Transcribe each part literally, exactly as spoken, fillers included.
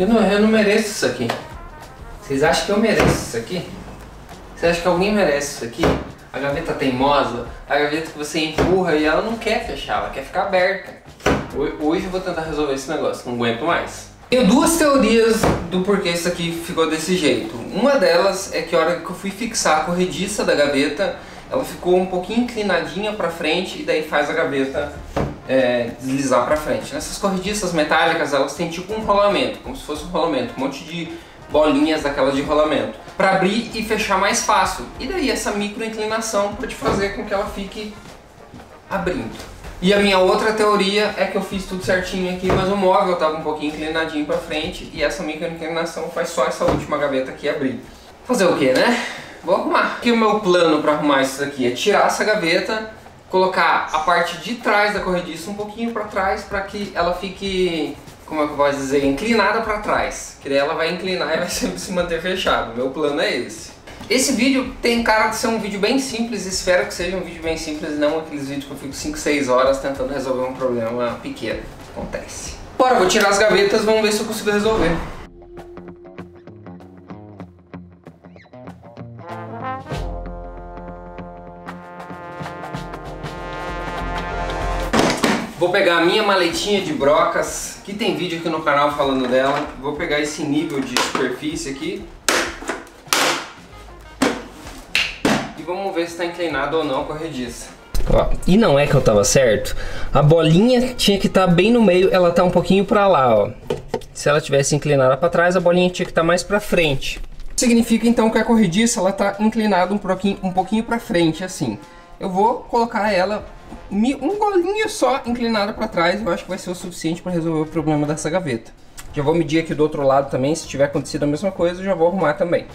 Eu não, eu não mereço isso aqui. Vocês acham que eu mereço isso aqui? Vocês acham que alguém merece isso aqui? A gaveta teimosa, a gaveta que você empurra e ela não quer fechar, ela quer ficar aberta. Hoje eu vou tentar resolver esse negócio, não aguento mais. Tenho duas teorias do porquê isso aqui ficou desse jeito. Uma delas é que a hora que eu fui fixar a corrediça da gaveta, ela ficou um pouquinho inclinadinha pra frente e daí faz a gaveta é, deslizar pra frente. Nessas corrediças metálicas, elas têm tipo um rolamento, como se fosse um rolamento, um monte de bolinhas daquelas de rolamento, para abrir e fechar mais fácil. E daí essa micro inclinação pode fazer com que ela fique abrindo. E a minha outra teoria é que eu fiz tudo certinho aqui, mas o móvel estava um pouquinho inclinadinho para frente e essa micro inclinação faz só essa última gaveta aqui abrir. Fazer o que, né? Vou arrumar. Aqui o meu plano para arrumar isso aqui é tirar essa gaveta, colocar a parte de trás da corrediça um pouquinho para trás para que ela fique... como é que eu posso dizer, inclinada para trás, que daí ela vai inclinar e vai sempre se manter fechada. Meu plano é esse. Esse vídeo tem cara de ser um vídeo bem simples, espero que seja um vídeo bem simples, não aqueles vídeos que eu fico cinco, seis horas tentando resolver um problema pequeno. Acontece. Bora, vou tirar as gavetas, vamos ver se eu consigo resolver. Vou pegar a minha maletinha de brocas, que tem vídeo aqui no canal falando dela. Vou pegar esse nível de superfície aqui. E vamos ver se está inclinado ou não a corrediça. Ó, e não é que eu tava certo? A bolinha tinha que estar tá bem no meio, ela tá um pouquinho para lá, ó. Se ela tivesse inclinada para trás, a bolinha tinha que estar tá mais para frente. Significa então que a corrediça ela tá inclinada um pouquinho, um pouquinho para frente, assim. Eu vou colocar ela... um golinho só inclinada para trás, eu acho que vai ser o suficiente para resolver o problema dessa gaveta. Já vou medir aqui do outro lado também, se tiver acontecido a mesma coisa, eu já vou arrumar também.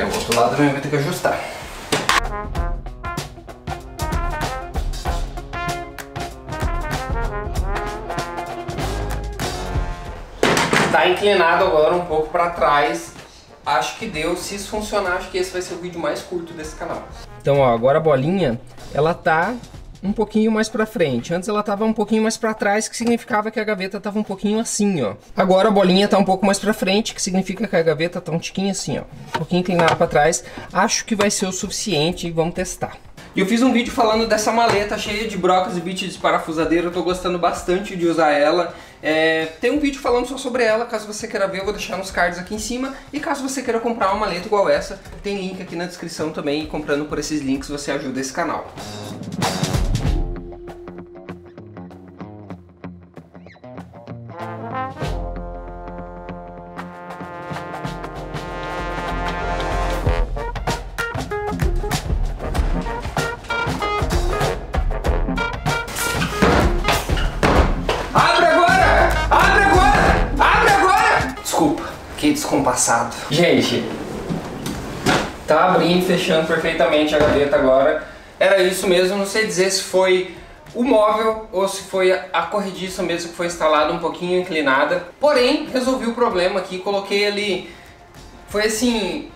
É, o outro lado também vai ter que ajustar. Tá inclinado agora um pouco para trás. Acho que deu. Se isso funcionar, acho que esse vai ser o vídeo mais curto desse canal. Então, ó, agora a bolinha, ela tá um pouquinho mais para frente. Antes ela tava um pouquinho mais para trás, que significava que a gaveta tava um pouquinho assim, ó. Agora a bolinha tá um pouco mais para frente, que significa que a gaveta tá um tiquinho assim, ó. Um pouquinho inclinada para trás. Acho que vai ser o suficiente e vamos testar. E eu fiz um vídeo falando dessa maleta cheia de brocas e bits de parafusadeira. Eu tô gostando bastante de usar ela. É, tem um vídeo falando só sobre ela, caso você queira ver eu vou deixar nos cards aqui em cima. E caso você queira comprar uma maleta igual essa, tem link aqui na descrição também. E comprando por esses links você ajuda esse canal. Descompassado. Gente, tá abrindo e fechando perfeitamente a gaveta agora. Era isso mesmo, não sei dizer se foi o móvel ou se foi a corrediça mesmo que foi instalada um pouquinho inclinada. Porém, resolvi o problema aqui, coloquei ali, foi assim,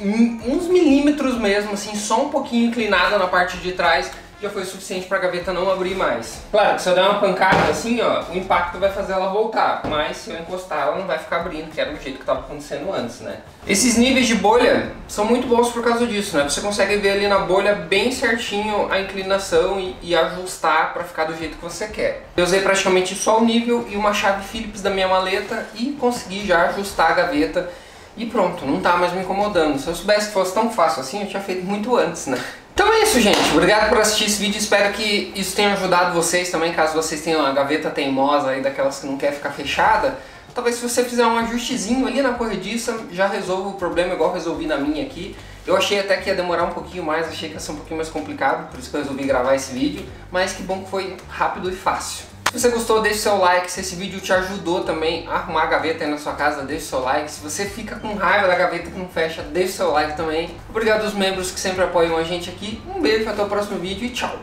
uns milímetros mesmo, assim, só um pouquinho inclinada na parte de trás. Já foi suficiente para a gaveta não abrir mais. Claro que se eu der uma pancada assim, ó, o impacto vai fazer ela voltar, mas se eu encostar ela não vai ficar abrindo, que era o jeito que estava acontecendo antes, né? Esses níveis de bolha são muito bons por causa disso, né? Você consegue ver ali na bolha bem certinho a inclinação e, e ajustar para ficar do jeito que você quer. Eu usei praticamente só o nível e uma chave Phillips da minha maleta e consegui já ajustar a gaveta e pronto, não tá mais me incomodando. Se eu soubesse que fosse tão fácil assim, eu tinha feito muito antes, né? Então é isso, gente. Obrigado por assistir esse vídeo. Espero que isso tenha ajudado vocês também. Caso vocês tenham uma gaveta teimosa aí, daquelas que não quer ficar fechada, talvez se você fizer um ajustezinho ali na corrediça, já resolva o problema igual resolvi na minha aqui. Eu achei até que ia demorar um pouquinho mais, achei que ia ser um pouquinho mais complicado, por isso que eu resolvi gravar esse vídeo. Mas que bom que foi rápido e fácil. Se você gostou, deixe seu like. Se esse vídeo te ajudou também a arrumar a gaveta aí na sua casa, deixe seu like. Se você fica com raiva da gaveta que não fecha, deixe seu like também. Obrigado aos membros que sempre apoiam a gente aqui. Um beijo, até o próximo vídeo e tchau!